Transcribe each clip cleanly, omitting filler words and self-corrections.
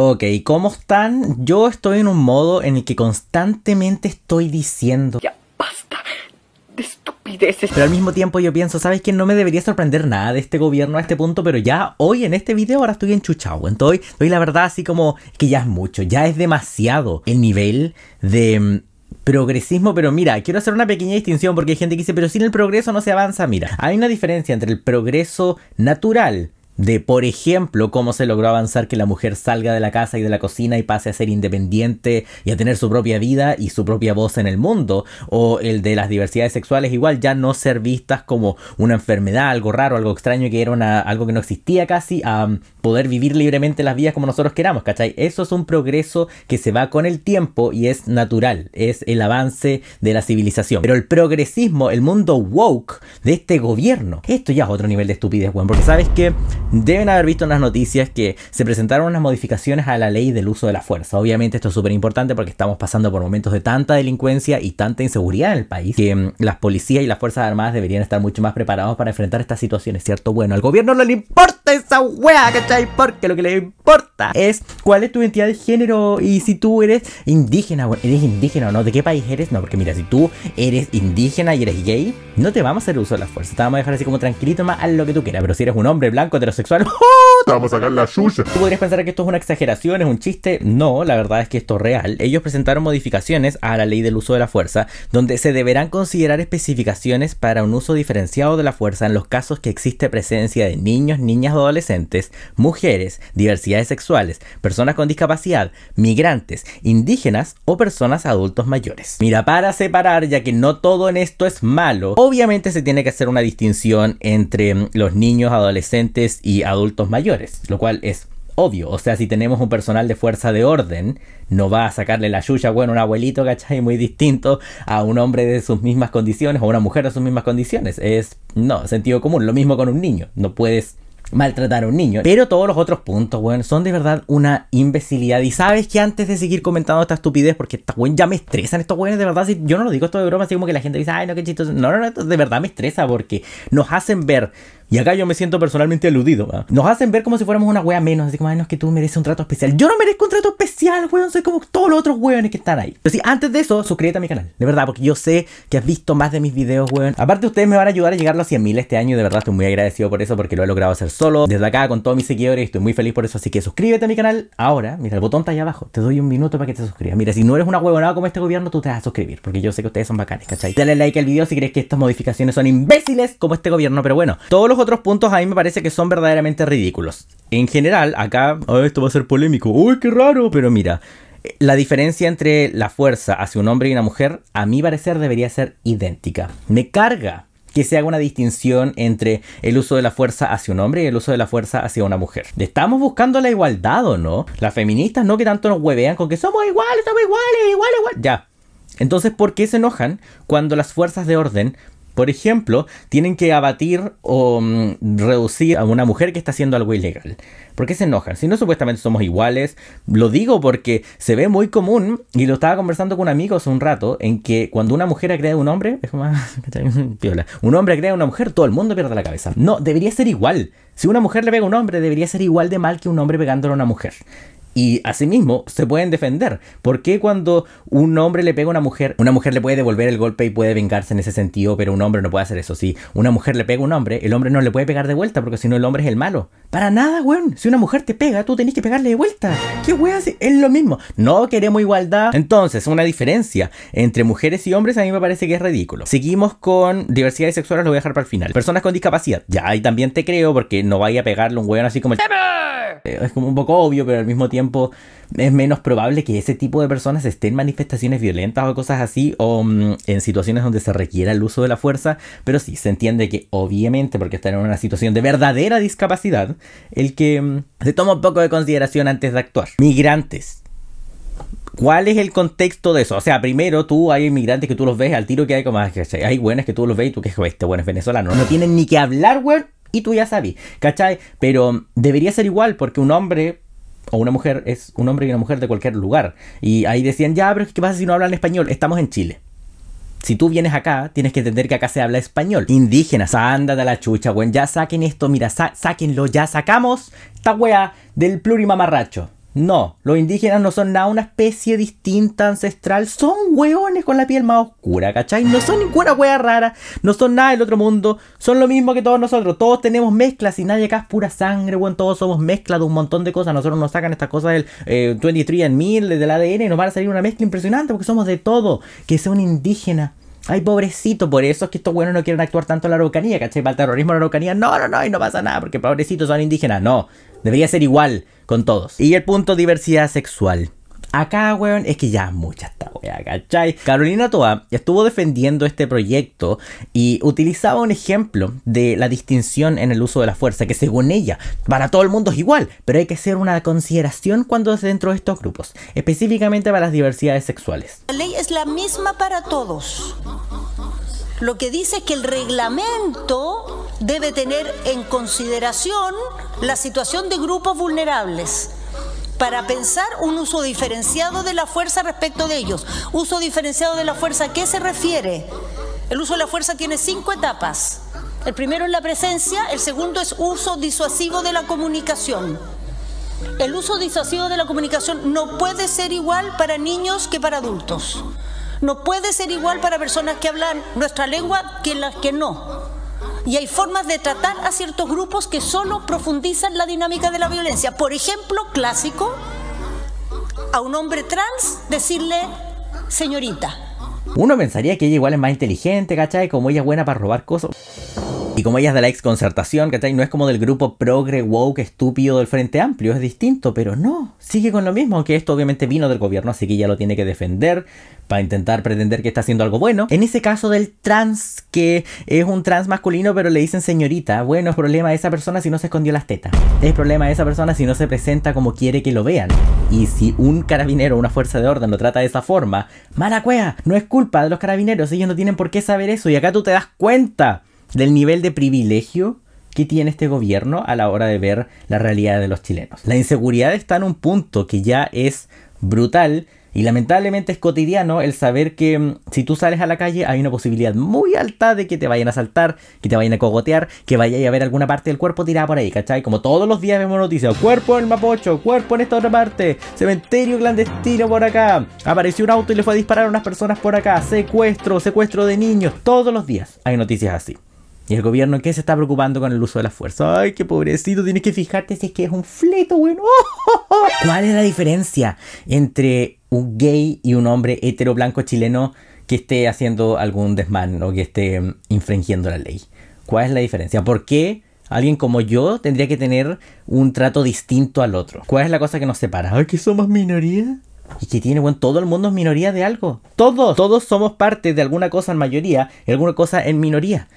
Ok, ¿cómo están? Yo estoy en un modo en el que constantemente estoy diciendo ya basta de estupideces. Pero al mismo tiempo yo pienso, ¿sabes qué? No me debería sorprender nada de este gobierno a este punto, pero ya hoy en este video ahora estoy enchuchado. Entonces, estoy la verdad así como que ya es mucho, ya es demasiado el nivel de progresismo, pero mira, quiero hacer una pequeña distinción porque hay gente que dice, pero sin el progreso no se avanza. Mira, hay una diferencia entre el progreso natural de, por ejemplo, cómo se logró avanzar que la mujer salga de la casa y de la cocina y pase a ser independiente y a tener su propia vida y su propia voz en el mundo, o el de las diversidades sexuales, igual ya no ser vistas como una enfermedad, algo raro, algo extraño, que era algo que no existía casi, a poder vivir libremente las vidas como nosotros queramos, ¿cachai? Eso es un progreso que se va con el tiempo y es natural, es el avance de la civilización. Pero el progresismo, el mundo woke de este gobierno, esto ya es otro nivel de estupidez, weón, porque sabes que deben haber visto en las noticias que se presentaron unas modificaciones a la ley del uso de la fuerza. Obviamente esto es súper importante porque estamos pasando por momentos de tanta delincuencia y tanta inseguridad en el país que las policías y las fuerzas armadas deberían estar mucho más preparados para enfrentar estas situaciones, ¿cierto? Bueno, al gobierno no le importa esa wea, ¿cachai? Porque lo que le importa es cuál es tu identidad de género y si tú eres indígena o no, ¿de qué país eres? No, porque mira, si tú eres indígena y eres gay, no te vamos a hacer uso de la fuerza, te vamos a dejar así como tranquilito, más haz lo que tú quieras. Pero si eres un hombre blanco heterosexual, vamos a sacar la chucha. Tú podrías pensar que esto es una exageración, es un chiste. No, la verdad es que esto es real. Ellos presentaron modificaciones a la ley del uso de la fuerza, donde se deberán considerar especificaciones para un uso diferenciado de la fuerza en los casos que existe presencia de niños, niñas o adolescentes, mujeres, diversidades sexuales, personas con discapacidad, migrantes, indígenas o personas adultos mayores. Mira, para separar, ya que no todo en esto es malo, obviamente se tiene que hacer una distinción entre los niños, adolescentes y adultos mayores, lo cual es obvio. O sea, si tenemos un personal de fuerza de orden, no va a sacarle la chucha, bueno, un abuelito, ¿cachai? Muy distinto a un hombre de sus mismas condiciones o una mujer de sus mismas condiciones. Es, no, sentido común. Lo mismo con un niño, no puedes maltratar a un niño. Pero todos los otros puntos, weón, son de verdad una imbecilidad. Y sabes que antes de seguir comentando esta estupidez, porque estas weón ya me estresan, estos weones de verdad, si yo no lo digo esto de broma, así como que la gente dice, ay, no, qué chistoso. No, no, no, esto de verdad me estresa porque nos hacen ver, y acá yo me siento personalmente aludido, weón, nos hacen ver como si fuéramos una wea menos, así como, ay, no, es que tú mereces un trato especial. Yo no merezco un trato especial, weón, soy como todos los otros weones que están ahí. Pero sí, antes de eso, suscríbete a mi canal, de verdad, porque yo sé que has visto más de mis videos, weón. Aparte, ustedes me van a ayudar a llegar a los 100.000 este año, y de verdad estoy muy agradecido por eso, porque lo he logrado hacer solo, desde acá, con todos mis seguidores, estoy muy feliz por eso. Así que suscríbete a mi canal ahora. Mira, el botón está ahí abajo, te doy un minuto para que te suscribas. Mira, si no eres una huevonada como este gobierno, tú te vas a suscribir, porque yo sé que ustedes son bacanes, ¿cachai? Dale like al video si crees que estas modificaciones son imbéciles como este gobierno. Pero bueno, todos los otros puntos a mí me parece que son verdaderamente ridículos. En general, acá, esto va a ser polémico, uy, qué raro, pero mira, la diferencia entre la fuerza hacia un hombre y una mujer, a mi parecer, debería ser idéntica. Me carga que se haga una distinción entre el uso de la fuerza hacia un hombre y el uso de la fuerza hacia una mujer. ¿Estamos buscando la igualdad o no? Las feministas no, que tanto nos huevean con que somos iguales, igual, igual. Ya. Entonces, ¿por qué se enojan cuando las fuerzas de orden, por ejemplo, tienen que abatir o reducir a una mujer que está haciendo algo ilegal? ¿Por qué se enojan? Si no, supuestamente somos iguales. Lo digo porque se ve muy común, y lo estaba conversando con un amigo hace un rato, en que cuando una mujer agrede a un hombre, es como, piola, un hombre agrede a una mujer, todo el mundo pierde la cabeza. No, debería ser igual. Si una mujer le pega a un hombre, debería ser igual de mal que un hombre pegándole a una mujer. Y asimismo se pueden defender. ¿Por qué cuando un hombre le pega a una mujer le puede devolver el golpe y puede vengarse en ese sentido, pero un hombre no puede hacer eso? Si una mujer le pega a un hombre, el hombre no le puede pegar de vuelta, porque si no el hombre es el malo. Para nada, weón. Si una mujer te pega, tú tenés que pegarle de vuelta. ¿Qué weón? Es lo mismo. No queremos igualdad. Entonces, una diferencia entre mujeres y hombres a mí me parece que es ridículo. Seguimos con diversidades sexuales, lo voy a dejar para el final. Personas con discapacidad. Ya, ahí también te creo, porque no vaya a pegarle un weón así como el... Es como un poco obvio, pero al mismo tiempo es menos probable que ese tipo de personas estén en manifestaciones violentas o cosas así, o en situaciones donde se requiera el uso de la fuerza. Pero sí, se entiende que obviamente, porque están en una situación de verdadera discapacidad, el que se toma un poco de consideración antes de actuar. Migrantes. ¿Cuál es el contexto de eso? O sea, primero, tú hay inmigrantes que tú los ves al tiro que hay como... Hay buenas que tú los ves y tú que este bueno es venezolano. No tienen ni que hablar, güey. Y tú ya sabes, ¿cachai? Pero debería ser igual, porque un hombre o una mujer es un hombre y una mujer de cualquier lugar. Y ahí decían, ya, pero ¿qué pasa si no hablan español? Estamos en Chile. Si tú vienes acá, tienes que entender que acá se habla español. Indígenas, ándate a la chucha, weón. Ya saquen esto, mira, sáquenlo, ya sacamos esta wea del plurimamarracho. No, los indígenas no son nada una especie distinta, ancestral. Son hueones con la piel más oscura, ¿cachai? No son ninguna hueá rara, no son nada del otro mundo. Son lo mismo que todos nosotros. Todos tenemos mezclas y nadie acá es pura sangre, weón. Todos somos mezcla de un montón de cosas. Nosotros nos sacan estas cosas del 23andMe, del ADN, y nos van a salir una mezcla impresionante porque somos de todo. Que sea un indígena, ay, pobrecito, por eso es que estos buenos no quieren actuar tanto en la Araucanía, ¿cachai? Para el terrorismo en la Araucanía, no, y no pasa nada, porque pobrecitos son indígenas, no. Debería ser igual con todos. Y el punto, diversidad sexual. Acá, weón, es que ya es mucha esta weá, ¿cachai? Carolina Tohá estuvo defendiendo este proyecto y utilizaba un ejemplo de la distinción en el uso de la fuerza, que según ella, para todo el mundo es igual, pero hay que hacer una consideración cuando es dentro de estos grupos, específicamente para las diversidades sexuales. La ley es la misma para todos. Lo que dice es que el reglamento debe tener en consideración la situación de grupos vulnerables, para pensar un uso diferenciado de la fuerza respecto de ellos. Uso diferenciado de la fuerza, ¿a qué se refiere? El uso de la fuerza tiene 5 etapas. El primero es la presencia, el segundo es uso disuasivo de la comunicación. El uso disuasivo de la comunicación no puede ser igual para niños que para adultos. No puede ser igual para personas que hablan nuestra lengua que las que no. Y hay formas de tratar a ciertos grupos que solo profundizan la dinámica de la violencia. Por ejemplo, clásico, a un hombre trans decirle señorita. Uno pensaría que ella igual es más inteligente, ¿cachai? Como ella es buena para robar cosas. Y como ella es de la exconcertación, ¿cachai? No es como del grupo progre woke estúpido del Frente Amplio, es distinto, pero no, sigue con lo mismo, aunque esto obviamente vino del gobierno, así que ella lo tiene que defender para intentar pretender que está haciendo algo bueno. En ese caso del trans, que es un trans masculino, pero le dicen señorita, bueno, es problema de esa persona si no se escondió las tetas. Es problema de esa persona si no se presenta como quiere que lo vean. Y si un carabinero o una fuerza de orden lo trata de esa forma, mala cueva, no es culpa de los carabineros, ellos no tienen por qué saber eso, y acá tú te das cuenta del nivel de privilegio que tiene este gobierno a la hora de ver la realidad de los chilenos. La inseguridad está en un punto que ya es brutal y lamentablemente es cotidiano el saber que si tú sales a la calle hay una posibilidad muy alta de que te vayan a asaltar, que te vayan a cogotear, que vayas a ver alguna parte del cuerpo tirada por ahí, ¿cachai? Como todos los días vemos noticias, cuerpo en el Mapocho, cuerpo en esta otra parte, cementerio clandestino por acá, apareció un auto y le fue a disparar a unas personas por acá, secuestro, secuestro de niños, todos los días hay noticias así. ¿Y el gobierno qué se está preocupando con el uso de la fuerza? ¡Ay, qué pobrecito! Tienes que fijarte si es que es un fleto, bueno. ¿Cuál es la diferencia entre un gay y un hombre hetero blanco chileno que esté haciendo algún desmán o que esté infringiendo la ley? ¿Cuál es la diferencia? ¿Por qué alguien como yo tendría que tener un trato distinto al otro? ¿Cuál es la cosa que nos separa? ¡Ay, que somos minoría! Y que tiene, bueno, todo el mundo es minoría de algo. Todos somos parte de alguna cosa en mayoría y alguna cosa en minoría.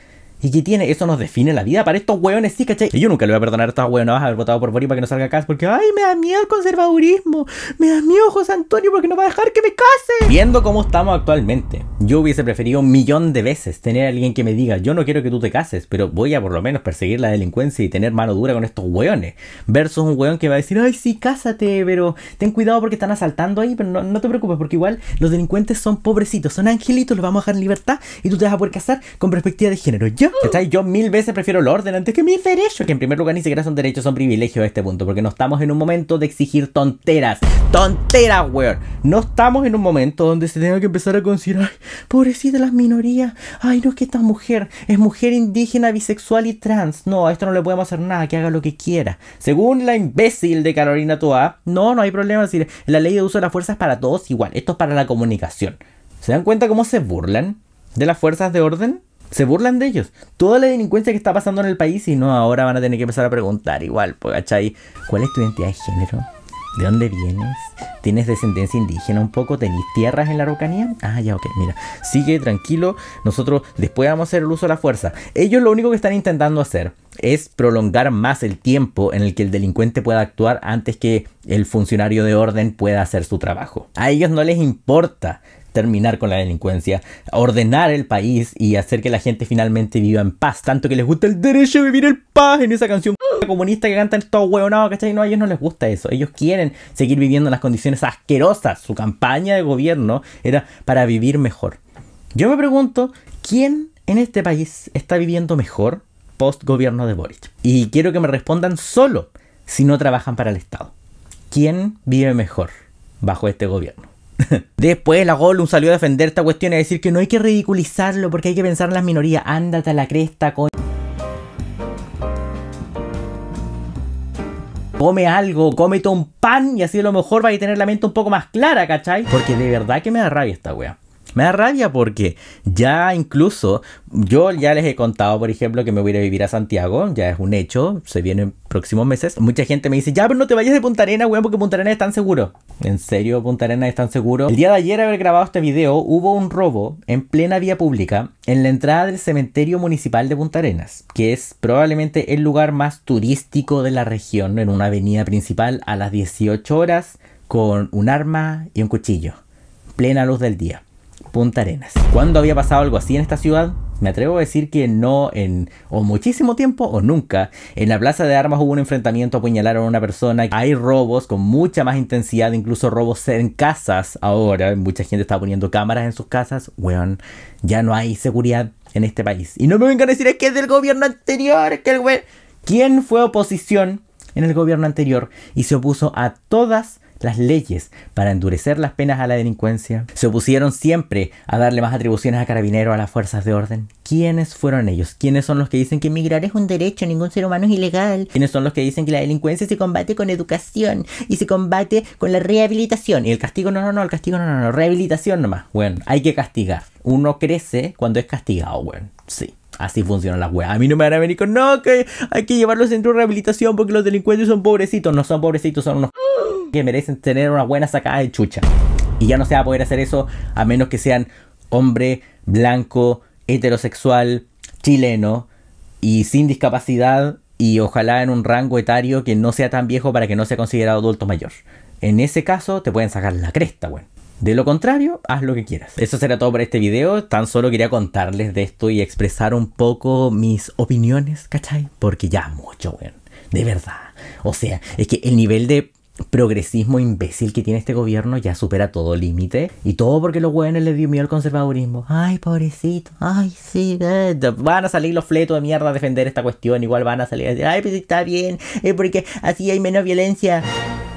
¿Y qué tiene? Eso nos define la vida para estos hueones, sí, ¿cachai? Y yo nunca le voy a perdonar a estos hueones a haber votado por Boric para que no salga acá, porque ¡ay, me da miedo el conservadurismo! ¡Me da miedo José Antonio porque no va a dejar que me case! Viendo cómo estamos actualmente, yo hubiese preferido un millón de veces tener a alguien que me diga yo no quiero que tú te cases, pero voy a por lo menos perseguir la delincuencia y tener mano dura con estos hueones, versus un hueón que va a decir ¡ay, sí, cásate! Pero ten cuidado porque están asaltando ahí, pero no te preocupes porque igual los delincuentes son pobrecitos, son angelitos, los vamos a dejar en libertad y tú te vas a poder casar con perspectiva de género. Yo mil veces prefiero el orden antes que mis derechos, que en primer lugar ni siquiera son derechos, son privilegios a este punto, porque no estamos en un momento de exigir tonteras, weón. No estamos en un momento donde se tenga que empezar a considerar, pobrecita las minorías, ay, no, es que esta mujer es mujer indígena, bisexual y trans, no, a esto no le podemos hacer nada, que haga lo que quiera. Según la imbécil de Carolina Tohá, no hay problema, es decir, la ley de uso de las fuerzas es para todos igual, esto es para la comunicación. ¿Se dan cuenta cómo se burlan de las fuerzas de orden? Se burlan de ellos. Toda la delincuencia que está pasando en el país, y no, ahora van a tener que empezar a preguntar igual, pues, ¿cachai? ¿Cuál es tu identidad de género? ¿De dónde vienes? ¿Tienes descendencia indígena un poco? ¿Tenís tierras en la Araucanía? Ah, ya, ok, mira. Sigue tranquilo. Nosotros después vamos a hacer el uso de la fuerza. Ellos lo único que están intentando hacer es prolongar más el tiempo en el que el delincuente pueda actuar antes que el funcionario de orden pueda hacer su trabajo. A ellos no les importa terminar con la delincuencia, ordenar el país y hacer que la gente finalmente viva en paz, tanto que les gusta el derecho a vivir en paz en esa canción comunista que cantan todos huevonados, ¿cachai? No, a ellos no les gusta eso, ellos quieren seguir viviendo en las condiciones asquerosas. Su campaña de gobierno era para vivir mejor. Yo me pregunto, ¿quién en este país está viviendo mejor post gobierno de Boric? Y quiero que me respondan solo si no trabajan para el Estado. ¿quién vive mejor bajo este gobierno? Después la Golum salió a defender esta cuestión y a decir que no hay que ridiculizarlo porque hay que pensar en las minorías. Ándate a la cresta, coño. Come algo, cómete un pan y así a lo mejor vais a tener la mente un poco más clara, ¿cachai? Porque de verdad que me da rabia esta wea. Me da rabia porque ya incluso, yo ya les he contado, por ejemplo, que me voy a vivir a Santiago, ya es un hecho, se viene en próximos meses. Mucha gente me dice, ya, pero no te vayas de Punta Arenas, weón, porque Punta Arenas es tan seguro. ¿En serio Punta Arenas es tan seguro? El día de ayer, haber grabado este video, hubo un robo en plena vía pública en la entrada del cementerio municipal de Punta Arenas, que es probablemente el lugar más turístico de la región, en una avenida principal a las 18 horas, con un arma y un cuchillo, plena luz del día. Punta Arenas. ¿Cuándo había pasado algo así en esta ciudad? Me atrevo a decir que no en o muchísimo tiempo o nunca. En la plaza de armas hubo un enfrentamiento, apuñalaron a una persona. Hay robos con mucha más intensidad, incluso robos en casas ahora. Mucha gente está poniendo cámaras en sus casas. Weón, ya no hay seguridad en este país. Y no me vengan a decir, es que es del gobierno anterior, es que el weón... ¿Quién fue oposición en el gobierno anterior y se opuso a todas las leyes para endurecer las penas a la delincuencia? Se opusieron siempre a darle más atribuciones a carabineros, a las fuerzas de orden. ¿Quiénes fueron ellos? ¿Quiénes son los que dicen que emigrar es un derecho, ningún ser humano es ilegal? ¿Quiénes son los que dicen que la delincuencia se combate con educación y se combate con la rehabilitación? Y el castigo, no, el castigo no, rehabilitación nomás. Bueno, hay que castigar. Uno crece cuando es castigado, bueno, sí. Así funcionan las weas. A mí no me van a venir con, no, que hay que llevarlos al centro de rehabilitación porque los delincuentes son pobrecitos. No son pobrecitos, son unos que merecen tener una buena sacada de chucha. Y ya no se va a poder hacer eso a menos que sean hombre, blanco, heterosexual, chileno y sin discapacidad y ojalá en un rango etario que no sea tan viejo para que no sea considerado adulto mayor. En ese caso te pueden sacar la cresta, weón. De lo contrario, haz lo que quieras. Eso será todo para este video. Tan solo quería contarles de esto y expresar un poco mis opiniones, ¿cachai? Porque ya mucho, weón. De verdad. O sea, es que el nivel de progresismo imbécil que tiene este gobierno ya supera todo límite. Y todo porque los weones les dio miedo al conservadurismo. Ay, pobrecito. Ay, sí. Van a salir los fletos de mierda a defender esta cuestión. Igual van a salir a decir, ay, pues está bien. Es porque así hay menos violencia.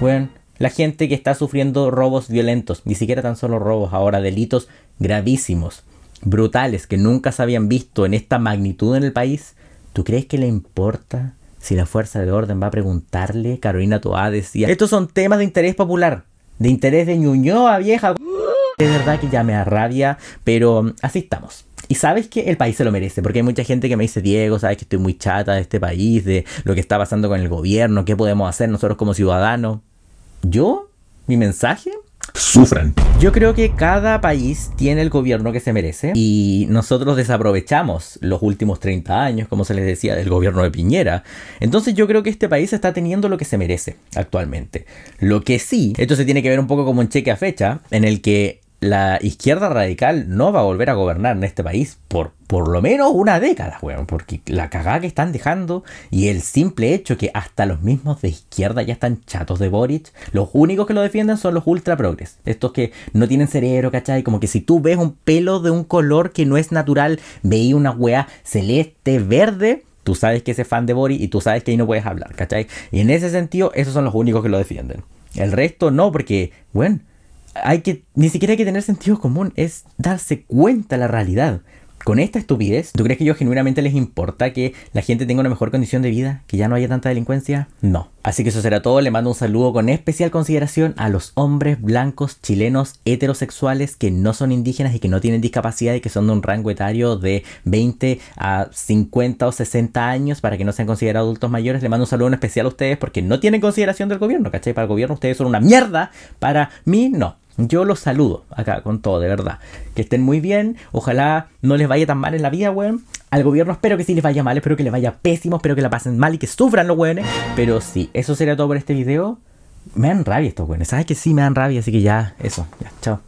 Weón. La gente que está sufriendo robos violentos, ni siquiera tan solo robos, ahora delitos gravísimos, brutales, que nunca se habían visto en esta magnitud en el país. ¿Tú crees que le importa si la fuerza del orden va a preguntarle? Carolina Tohá decía, estos son temas de interés popular, de interés de Ñuñoa, vieja. Es verdad que ya me da rabia, pero así estamos. Y sabes que el país se lo merece, porque hay mucha gente que me dice, Diego, sabes que estoy muy chata de este país, de lo que está pasando con el gobierno, qué podemos hacer nosotros como ciudadanos. Yo, mi mensaje, sufran. Yo creo que cada país tiene el gobierno que se merece y nosotros desaprovechamos los últimos 30 años, como se les decía, del gobierno de Piñera. Entonces yo creo que este país está teniendo lo que se merece actualmente. Lo que sí, esto se tiene que ver un poco como un cheque a fecha en el que la izquierda radical no va a volver a gobernar en este país por lo menos una década, weón, porque la cagada que están dejando y el simple hecho que hasta los mismos de izquierda ya están chatos de Boric. Los únicos que lo defienden son los ultra progres, estos que no tienen cerebro, ¿cachai? Como que si tú ves un pelo de un color que no es natural, veí una weá celeste, verde, tú sabes que ese es fan de Boric y tú sabes que ahí no puedes hablar, ¿cachai? Y en ese sentido, esos son los únicos que lo defienden. El resto no, porque, bueno, ni siquiera hay que tener sentido común, es darse cuenta de la realidad. Con esta estupidez, ¿tú crees que ellos genuinamente les importa que la gente tenga una mejor condición de vida? ¿Que ya no haya tanta delincuencia? No. Así que eso será todo. Le mando un saludo con especial consideración a los hombres blancos, chilenos, heterosexuales que no son indígenas y que no tienen discapacidad y que son de un rango etario de 20 a 50 o 60 años para que no sean considerados adultos mayores. Le mando un saludo en especial a ustedes porque no tienen consideración del gobierno, ¿cachai? Para el gobierno ustedes son una mierda. Para mí, no. Yo los saludo acá con todo, de verdad. Que estén muy bien. Ojalá no les vaya tan mal en la vida, weón. Al gobierno espero que sí les vaya mal. Espero que les vaya pésimo. Espero que la pasen mal y que sufran los weones. Pero sí, eso sería todo por este video. Me dan rabia estos weones. ¿Sabes que sí me dan rabia? Así que ya, eso. Ya, chao.